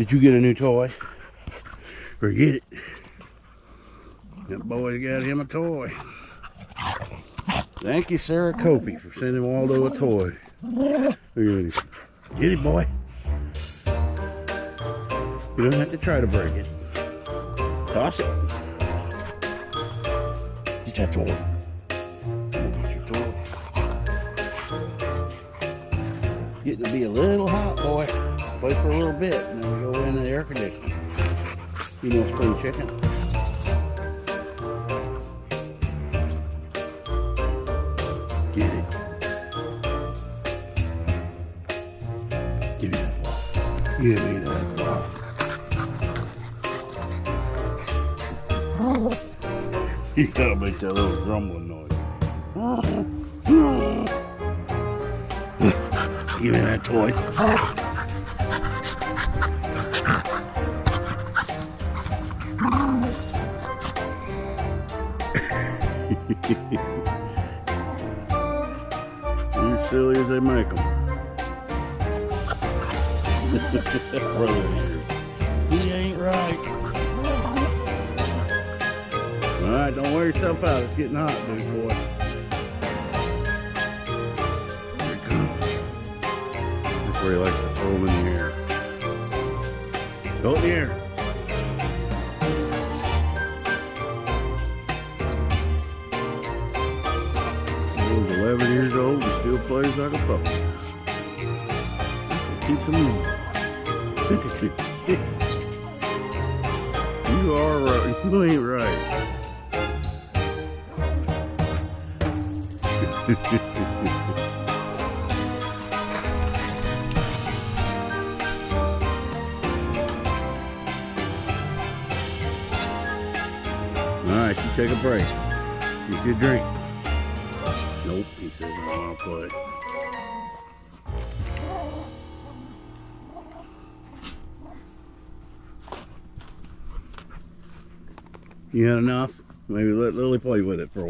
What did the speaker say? Did you get a new toy? Forget it. That boy's got him a toy. Thank you, Sarah Copy, for sending Waldo a toy. Look at him. Get it, boy. You don't have to try to break it. Toss it. Get that toy. Get your toy. Getting to be a little hot, boy. Play for a little bit, and then we go in the air conditioning. You know, it's clean chicken. Get it. Give me that ball. Give me that ball. You gotta make that little grumbling noise. Give me that toy. You're silly as they make them. Brother here. He ain't right. Alright, don't wear yourself out. It's getting hot, big boy. Here it comes. That's where he likes to throw him in the air. Go in the air. He's 11 years old and still plays like a puppy. Keep him in. You are right. You ain't right. Alright, you take a break. Get your drink. Nope, he says I don't want to play. You had enough? Maybe let Lily play with it for a while.